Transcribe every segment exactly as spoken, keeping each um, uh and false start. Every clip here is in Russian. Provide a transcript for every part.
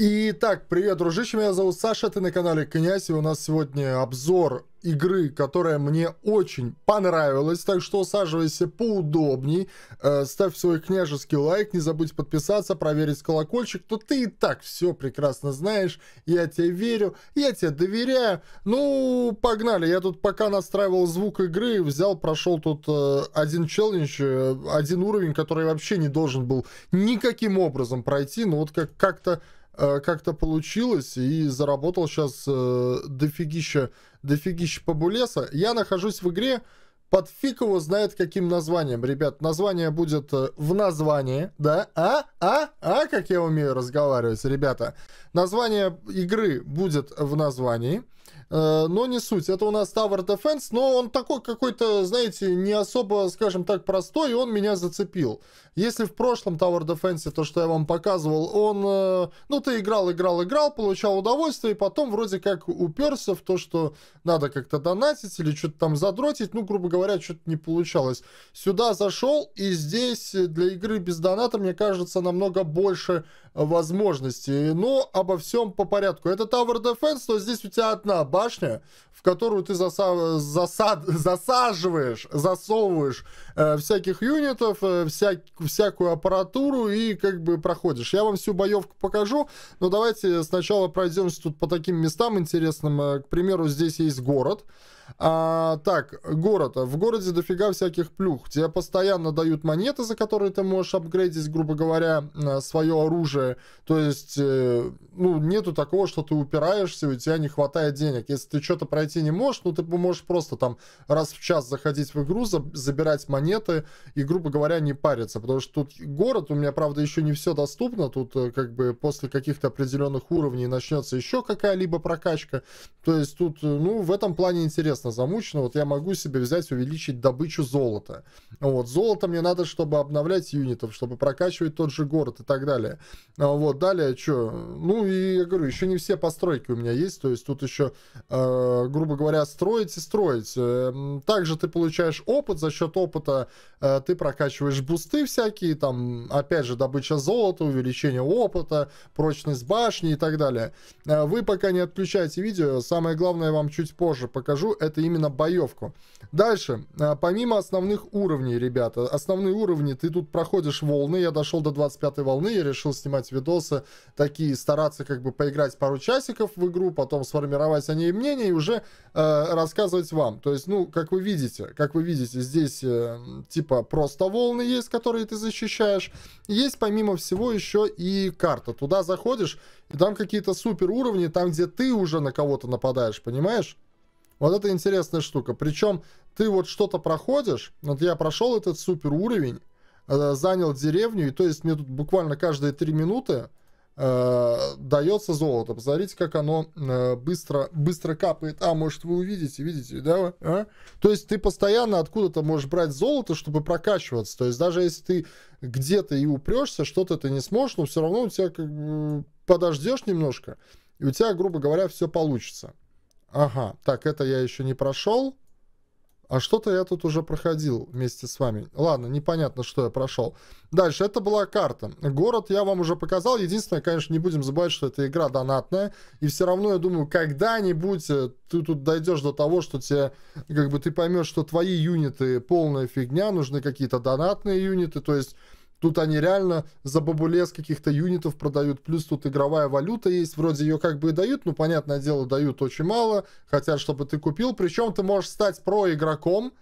Итак, привет, дружище, меня зовут Саша, ты на канале Князь, и у нас сегодня обзор игры, которая мне очень понравилась, так что усаживайся поудобней, э, ставь свой княжеский лайк, не забудь подписаться, проверить колокольчик, то ты и так все прекрасно знаешь, я тебе верю, я тебе доверяю. Ну, погнали, я тут пока настраивал звук игры, взял, прошел тут э, один челлендж, э, один уровень, который вообще не должен был никаким образом пройти, но вот как- как-то... как-то получилось и заработал сейчас э, дофигища, дофигища побулеса. Я нахожусь в игре под фиг его знает каким названием. Ребят, название будет в названии, да? А? А? А? Как я умею разговаривать, ребята. Название игры будет в названии, э, но не суть. Это у нас Tower Defense, но он такой какой-то, знаете, не особо, скажем так, простой, и он меня зацепил. Если в прошлом Tower Defense, то, что я вам показывал, он... Э, ну, ты играл, играл, играл, получал удовольствие, и потом вроде как уперся в то, что надо как-то донатить или что-то там задротить, ну, грубо говоря, говоря, что-то не получалось. Сюда зашел, и здесь для игры без доната, мне кажется, намного больше возможностей. Но обо всем по порядку. Это Tower Defense, то здесь у тебя одна башня, в которую ты заса засад засаживаешь, засовываешь э, всяких юнитов, э, вся всякую аппаратуру и как бы проходишь. Я вам всю боевку покажу, но давайте сначала пройдемся тут по таким местам интересным. К примеру, здесь есть город. А, так, город. В городе дофига всяких плюх. Тебе постоянно дают монеты, за которые ты можешь апгрейдить, грубо говоря, свое оружие. То есть, ну, нету такого, что ты упираешься, у тебя не хватает денег. Если ты что-то пройти не можешь, ну, ты можешь просто там раз в час заходить в игру, забирать монеты и, грубо говоря, не париться. Потому что тут город, у меня, правда, еще не все доступно. Тут как бы после каких-то определенных уровней начнется еще какая-либо прокачка. То есть тут, ну, в этом плане интересно. Замучено, вот я могу себе взять, увеличить добычу золота. Вот, золото мне надо, чтобы обновлять юнитов, чтобы прокачивать тот же город и так далее. Вот, далее, что? Ну, и я говорю, еще не все постройки у меня есть, то есть тут еще, э, грубо говоря, строить и строить. Также ты получаешь опыт, за счет опыта э, ты прокачиваешь бусты всякие, там, опять же, добыча золота, увеличение опыта, прочность башни и так далее. Вы пока не отключаете видео, самое главное я вам чуть позже покажу, это именно боевку. Дальше, помимо основных уровней, ребята, основные уровни, ты тут проходишь волны, я дошел до двадцать пятой волны, я решил снимать видосы такие, стараться как бы поиграть пару часиков в игру, потом сформировать о ней мнение и уже э, рассказывать вам. То есть, ну, как вы видите, как вы видите, здесь э, типа просто волны есть, которые ты защищаешь. Есть, помимо всего, еще и карта. Туда заходишь, и там какие-то супер уровни, там, где ты уже на кого-то нападаешь, понимаешь? Вот это интересная штука. Причем ты вот что-то проходишь. Вот я прошел этот супер уровень, э, занял деревню. И то есть мне тут буквально каждые три минуты э, дается золото. Посмотрите, как оно э, быстро, быстро капает. А, может, вы увидите, видите, да? А? То есть ты постоянно откуда-то можешь брать золото, чтобы прокачиваться. То есть даже если ты где-то и упрешься, что-то ты не сможешь, но все равно у тебя как бы подождешь немножко. И у тебя, грубо говоря, все получится. Ага, так, это я еще не прошел. А что-то я тут уже проходил вместе с вами. Ладно, непонятно, что я прошел. Дальше, это была карта. Город я вам уже показал. Единственное, конечно, не будем забывать, что эта игра донатная. И все равно, я думаю, когда-нибудь ты тут дойдешь до того, что тебе, как бы, ты поймешь, что твои юниты полная фигня, нужны какие-то донатные юниты, то есть... Тут они реально за бабулес каких-то юнитов продают. Плюс тут игровая валюта есть. Вроде ее как бы и дают, но, понятное дело, дают очень мало. Хотят, чтобы ты купил. Причем ты можешь стать про-игроком.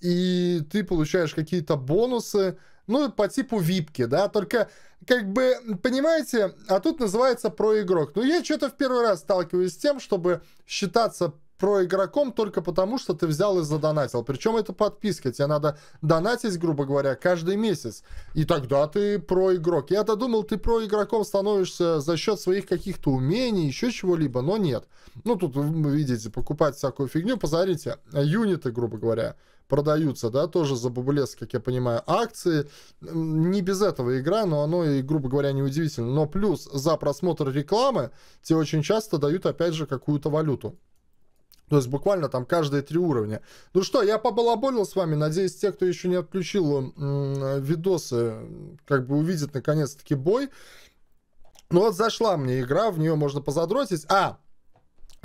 И ты получаешь какие-то бонусы. Ну, по типу випки, да. Только, как бы, понимаете, а тут называется про-игрок. Ну, я что-то в первый раз сталкиваюсь с тем, чтобы считаться про-игроком только потому, что ты взял и задонатил. Причем это подписка. Тебе надо донатить, грубо говоря, каждый месяц. И тогда ты про-игрок. Я-то думал, ты про-игроком становишься за счет своих каких-то умений, еще чего-либо, но нет. Ну, тут вы видите, покупать всякую фигню. Посмотрите, юниты, грубо говоря, продаются, да, тоже за баблес, как я понимаю, акции. Не без этого игра, но оно и, грубо говоря, неудивительно. Но плюс за просмотр рекламы тебе очень часто дают, опять же, какую-то валюту. То есть буквально там каждые три уровня. Ну что, я побалаболил с вами. Надеюсь, те, кто еще не отключил видосы, как бы увидят наконец-таки бой. Ну вот зашла мне игра, в нее можно позадротить. А,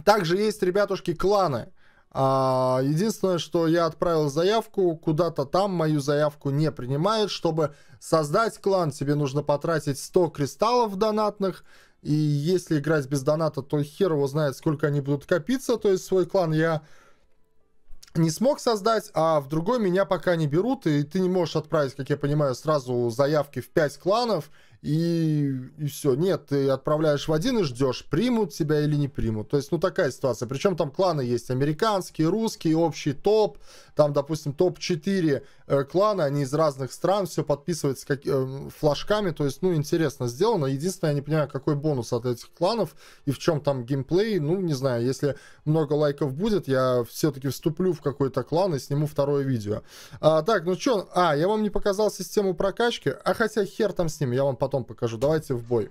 также есть, ребятушки, кланы. А, единственное, что я отправил заявку, куда-то там мою заявку не принимают. Чтобы создать клан, тебе нужно потратить сто кристаллов донатных. И если играть без доната, то хер его знает, сколько они будут копиться. То есть свой клан я не смог создать, а в другой меня пока не берут. И ты не можешь отправить, как я понимаю, сразу заявки в пять кланов. И, и все. Нет, ты отправляешь в один и ждешь, примут тебя или не примут. То есть, ну, такая ситуация. Причем там кланы есть американские, русские, общий топ. Там, допустим, топ четыре э, клана, они из разных стран, все подписывается как, э, флажками. То есть, ну, интересно сделано. Единственное, я не понимаю, какой бонус от этих кланов и в чем там геймплей. Ну, не знаю, если много лайков будет, я все-таки вступлю в какой-то клан и сниму второе видео. А, так, ну что, а, я вам не показал систему прокачки, а хотя хер там с ним, я вам потом Потом покажу. Давайте в бой.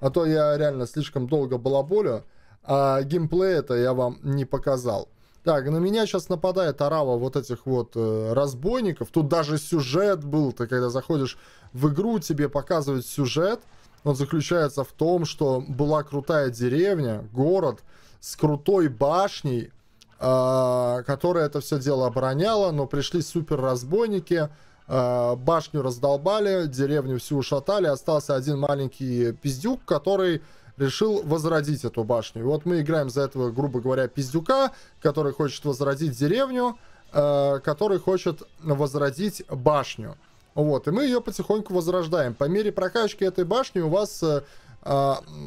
А то я реально слишком долго балаболю. А геймплей это я вам не показал. Так, на меня сейчас нападает арава вот этих вот э, разбойников. Тут даже сюжет был. Ты когда заходишь в игру, тебе показывают сюжет. Он заключается в том, что была крутая деревня, город с крутой башней, э, которая это все дело обороняла. Но пришли супер разбойники. Башню раздолбали, деревню всю ушатали, остался один маленький пиздюк, который решил возродить эту башню. И вот мы играем за этого, грубо говоря, пиздюка, который хочет возродить деревню, который хочет возродить башню. Вот, и мы ее потихоньку возрождаем. По мере прокачки этой башни у вас,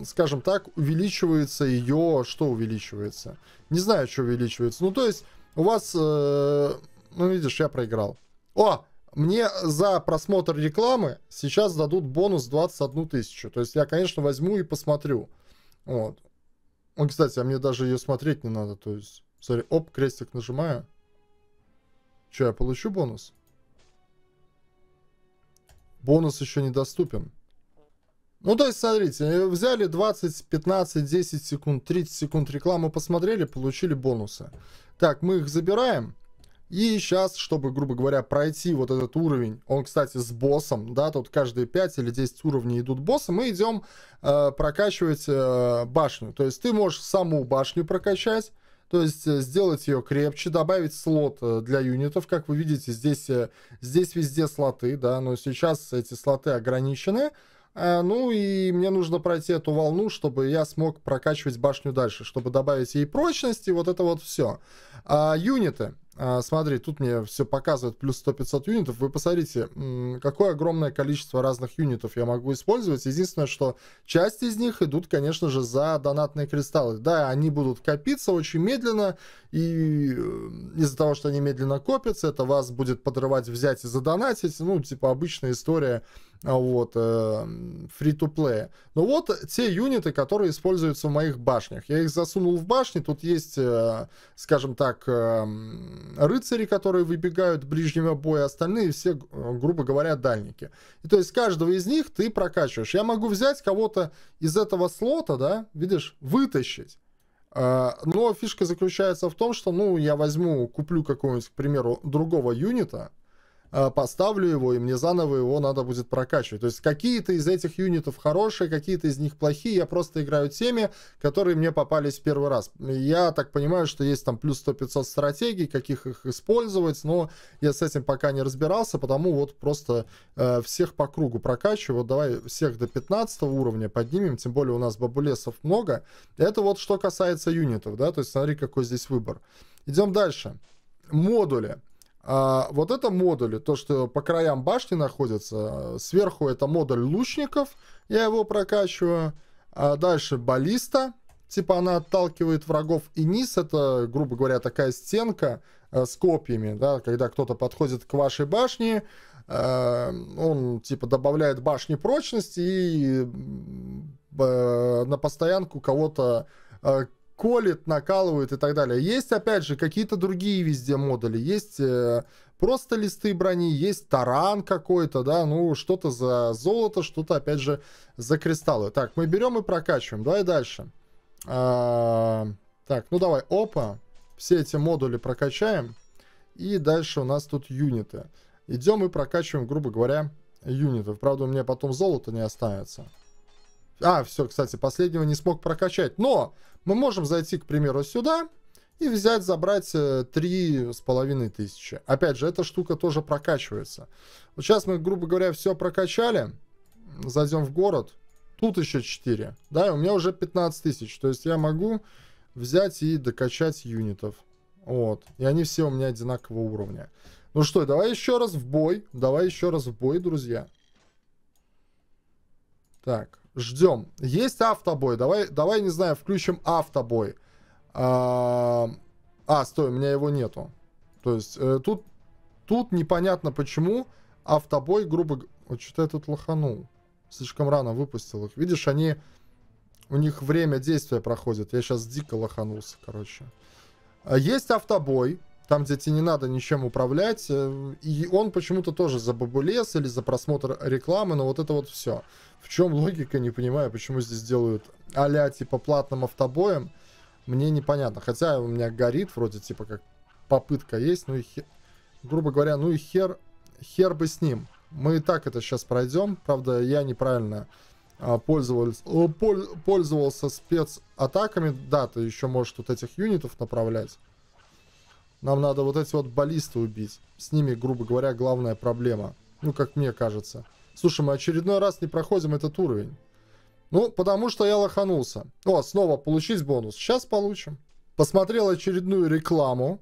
скажем так, увеличивается ее... Что увеличивается? Не знаю, что увеличивается. Ну, то есть, у вас... Ну, видишь, я проиграл. О! Мне за просмотр рекламы сейчас дадут бонус двадцать одну тысячу. То есть я, конечно, возьму и посмотрю. Вот. Ну, кстати, а мне даже ее смотреть не надо. То есть, смотри, оп, крестик нажимаю. Че, я получу бонус? Бонус еще недоступен. Ну, то есть, смотрите, взяли двадцать, пятнадцать, десять секунд, тридцать секунд рекламу посмотрели, получили бонусы. Так, мы их забираем. И сейчас, чтобы, грубо говоря, пройти вот этот уровень, он, кстати, с боссом, да, тут каждые пять или десять уровней идут боссы, мы идем э, прокачивать э, башню. То есть ты можешь саму башню прокачать, то есть сделать ее крепче, добавить слот для юнитов. Как вы видите, здесь, здесь везде слоты, да, но сейчас эти слоты ограничены. Ну и мне нужно пройти эту волну, чтобы я смог прокачивать башню дальше, чтобы добавить ей прочности, вот это вот все. А, юниты. А, смотри, тут мне все показывает, плюс сто-пятьсот юнитов. Вы посмотрите, какое огромное количество разных юнитов я могу использовать. Единственное, что часть из них идут, конечно же, за донатные кристаллы. Да, они будут копиться очень медленно, и из-за того, что они медленно копятся, это вас будет подрывать взять и задонатить. Ну, типа обычная история... Вот, фри-ту-плея. Ну вот те юниты, которые используются в моих башнях. Я их засунул в башни. Тут есть, скажем так, рыцари, которые выбегают ближнего боя. Остальные все, грубо говоря, дальники. И то есть каждого из них ты прокачиваешь. Я могу взять кого-то из этого слота, да, видишь, вытащить. Но фишка заключается в том, что, ну, я возьму, куплю какого-нибудь, к примеру, другого юнита, поставлю его, и мне заново его надо будет прокачивать. То есть какие-то из этих юнитов хорошие, какие-то из них плохие. Я просто играю теми, которые мне попались в первый раз. Я так понимаю, что есть там плюс сто-пятьсот стратегий, каких их использовать, но я с этим пока не разбирался, потому вот просто э, всех по кругу прокачиваю. Вот давай всех до пятнадцатого уровня поднимем, тем более у нас бабулесов много. Это вот что касается юнитов, да, то есть смотри, какой здесь выбор. Идем дальше. Модули. А, вот это модули, то, что по краям башни находится. Сверху это модуль лучников, я его прокачиваю. А дальше баллиста, типа она отталкивает врагов. И низ это, грубо говоря, такая стенка а, с копьями, да, когда кто-то подходит к вашей башне, а, он типа добавляет башне прочности и а, на постоянку кого-то а, колет, накалывает и так далее. Есть, опять же, какие-то другие везде модули. Есть э, просто листы брони, есть таран какой-то, да, ну, что-то за золото, что-то, опять же, за кристаллы. Так, мы берем и прокачиваем. Давай дальше. А, так, ну давай, опа. Все эти модули прокачаем. И дальше у нас тут юниты. Идем и прокачиваем, грубо говоря, юнитов. Правда, у меня потом золото не останется. А, все, кстати, последнего не смог прокачать. Но мы можем зайти, к примеру, сюда и взять, забрать три с половиной тысячи. Опять же, эта штука тоже прокачивается. Вот сейчас мы, грубо говоря, все прокачали. Зайдем в город. Тут еще четыре. Да, у меня уже пятнадцать тысяч. То есть я могу взять и докачать юнитов. Вот. И они все у меня одинакового уровня. Ну что, давай еще раз в бой. Давай еще раз в бой, друзья. Так, ждем. Есть автобой. Давай, давай, не знаю, включим автобой. А, а, стой, у меня его нету. То есть э, тут, тут непонятно почему автобой, грубо говоря... Вот что-то я тут лоханул. Слишком рано выпустил их. Видишь, они... У них время действия проходит. Я сейчас дико лоханулся, короче. Есть автобой. Там, где тебе не надо ничем управлять. И он почему-то тоже за бабулес или за просмотр рекламы. Но вот это вот все. В чем логика, не понимаю. Почему здесь делают а-ля типа платным автобоем. Мне непонятно. Хотя у меня горит вроде типа как попытка есть. Ну и хер... Грубо говоря, ну и хер... Хер бы с ним. Мы и так это сейчас пройдем. Правда, я неправильно а, пользовался, поль, пользовался спецатаками. Да, ты еще можешь тут этих юнитов направлять. Нам надо вот эти вот баллисты убить. С ними, грубо говоря, главная проблема. Ну, как мне кажется. Слушай, мы очередной раз не проходим этот уровень. Ну, потому что я лоханулся. О, снова получить бонус. Сейчас получим. Посмотрел очередную рекламу.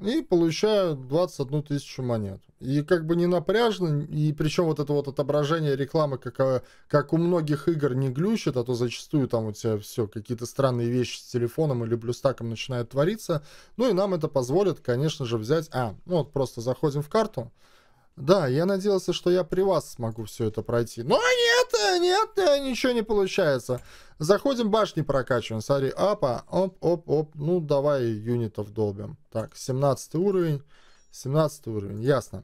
И получаю двадцать одну тысячу монет. И как бы не напряжно. И причем вот это вот отображение рекламы, как, как у многих игр, не глючит. А то зачастую там у тебя все какие-то странные вещи с телефоном или блюстаком начинают твориться. Ну и нам это позволит, конечно же, взять... А, ну вот просто заходим в карту. Да, я надеялся, что я при вас смогу все это пройти. Но нет, нет, ничего не получается. Заходим, башни прокачиваем. Смотри, опа, оп, оп, оп. Ну, давай юнитов долбим. Так, семнадцатый уровень. семнадцатый уровень, ясно.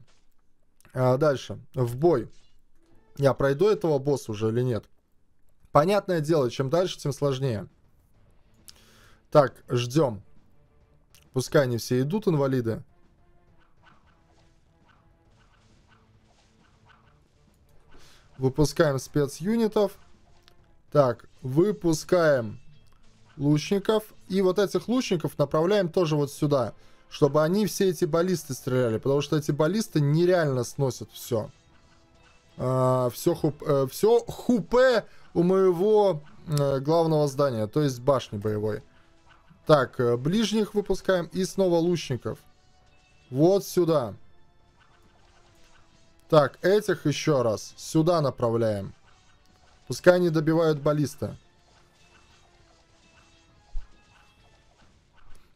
А дальше, в бой. Я пройду этого босса уже или нет? Понятное дело, чем дальше, тем сложнее. Так, ждем. Пускай они все идут, инвалиды. Выпускаем спецюнитов. Так, выпускаем лучников. И вот этих лучников направляем тоже вот сюда. Чтобы они все эти баллисты стреляли. Потому что эти баллисты нереально сносят все. А, все, хуп, э, все хупе у моего э, главного здания. То есть башни боевой. Так, э, ближних выпускаем. И снова лучников. Вот сюда. Так, этих еще раз сюда направляем. Пускай они добивают баллиста.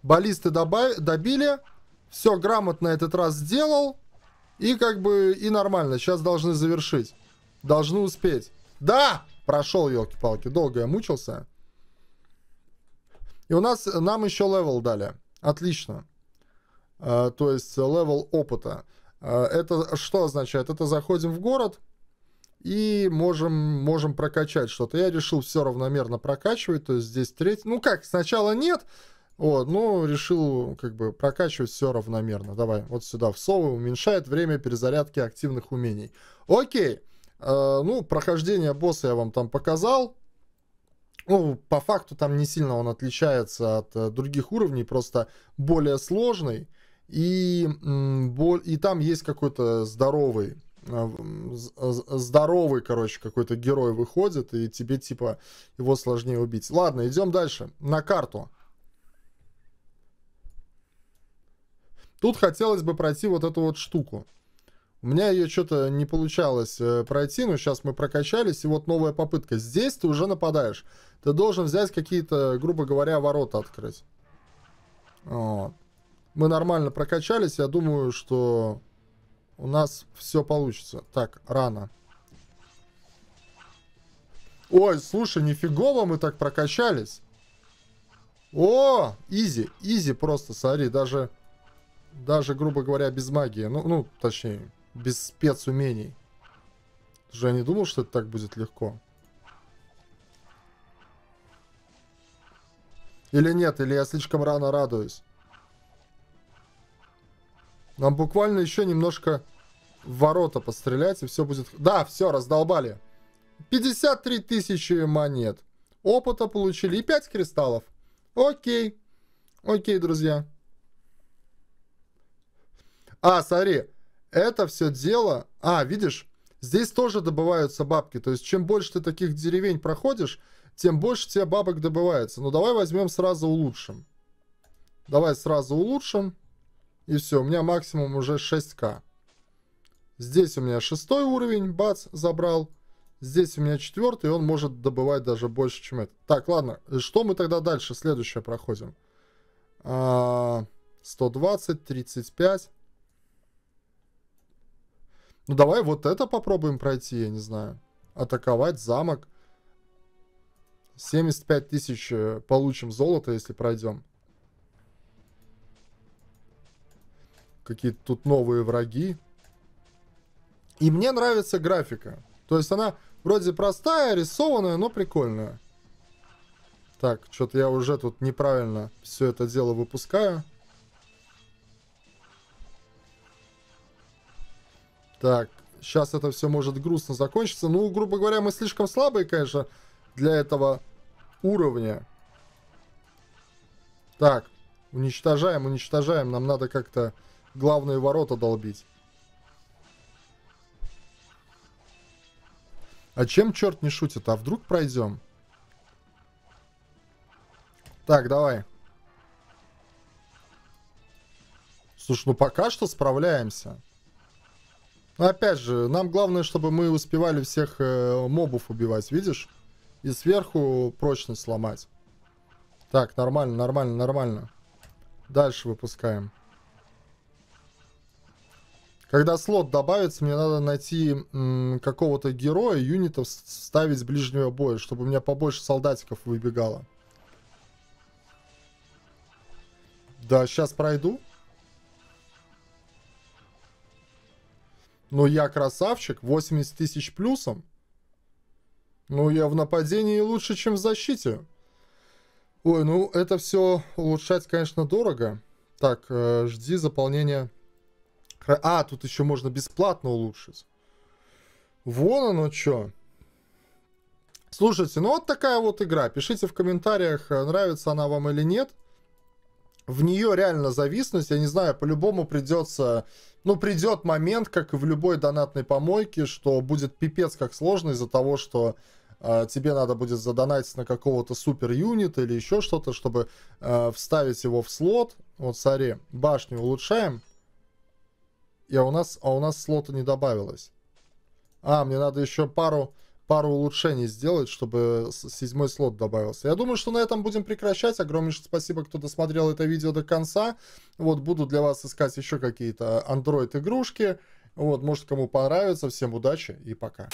Баллисты добили. Все грамотно этот раз сделал. И как бы и нормально. Сейчас должны завершить. Должны успеть. Да! Прошел, елки-палки. Долго я мучился. И у нас, нам еще левел дали. Отлично. А, то есть левел опыта. Это что означает? Это заходим в город и можем, можем прокачать что-то. Я решил все равномерно прокачивать. То есть здесь третий... Ну как, сначала нет. Вот, ну решил как бы прокачивать все равномерно. Давай, вот сюда всовываю. Уменьшает время перезарядки активных умений. Окей. Э, ну, прохождение босса я вам там показал. Ну, по факту там не сильно он отличается от э, других уровней. Просто более сложный. И, и там есть какой-то здоровый, здоровый, короче, какой-то герой выходит, и тебе, типа, его сложнее убить. Ладно, идем дальше, на карту. Тут хотелось бы пройти вот эту вот штуку. У меня ее что-то не получалось пройти, но сейчас мы прокачались, и вот новая попытка. Здесь ты уже нападаешь. Ты должен взять какие-то, грубо говоря, ворота открыть. Вот. Мы нормально прокачались. Я думаю, что у нас все получится. Так, рано. Ой, слушай, нифигово мы так прокачались. О, изи, изи просто, смотри. Даже, даже грубо говоря, без магии. Ну, ну точнее, без спецумений. Уже я не думал, что это так будет легко. Или нет, или я слишком рано радуюсь. Нам буквально еще немножко в ворота пострелять, и все будет... Да, все, раздолбали. пятьдесят три тысячи монет. Опыта получили и пять кристаллов. Окей. Окей, друзья. А, сори. Это все дело... А, видишь? Здесь тоже добываются бабки. То есть, чем больше ты таких деревень проходишь, тем больше тебе бабок добывается. Ну, давай возьмем сразу улучшим. Давай сразу улучшим. И все, у меня максимум уже шесть ка. Здесь у меня шестой уровень, бац, забрал. Здесь у меня четвертый, он может добывать даже больше, чем это. Так, ладно, что мы тогда дальше? Следующее проходим. сто двадцать, тридцать пять. Ну, давай вот это попробуем пройти, я не знаю. Атаковать замок. семьдесят пять тысяч получим золота, если пройдем. Какие-то тут новые враги. И мне нравится графика. То есть она вроде простая, рисованная, но прикольная. Так, что-то я уже тут неправильно все это дело выпускаю. Так, сейчас это все может грустно закончиться. Ну, грубо говоря, мы слишком слабые, конечно, для этого уровня. Так, уничтожаем, уничтожаем. Нам надо как-то главные ворота долбить. А чем черт не шутит? А вдруг пройдем? Так, давай. Слушай, ну пока что справляемся. Но опять же, нам главное, чтобы мы успевали всех э, мобов убивать, видишь? И сверху прочность сломать. Так, нормально, нормально, нормально. Дальше выпускаем. Когда слот добавится, мне надо найти какого-то героя, юнитов ставить с ближнего боя, чтобы у меня побольше солдатиков выбегало. Да, сейчас пройду. Ну, я красавчик, восемьдесят тысяч плюсом. Ну, я в нападении лучше, чем в защите. Ой, ну, это все улучшать, конечно, дорого. Так, э, жди заполнения... А, тут еще можно бесплатно улучшить. Вон оно что. Слушайте, ну вот такая вот игра. Пишите в комментариях, нравится она вам или нет. В нее реально зависнуть. Я не знаю, по-любому придется... Ну, придет момент, как и в любой донатной помойке, что будет пипец как сложно из-за того, что э, тебе надо будет задонатить на какого-то супер-юнита или еще что-то, чтобы э, вставить его в слот. Вот, смотри, башню улучшаем. И, а у нас, а у нас слота не добавилось. А, мне надо еще пару, пару улучшений сделать, чтобы седьмой слот добавился. Я думаю, что на этом будем прекращать. Огромнейшее спасибо, кто досмотрел это видео до конца. Вот, буду для вас искать еще какие-то Android-игрушки. Вот, может, кому понравится. Всем удачи и пока.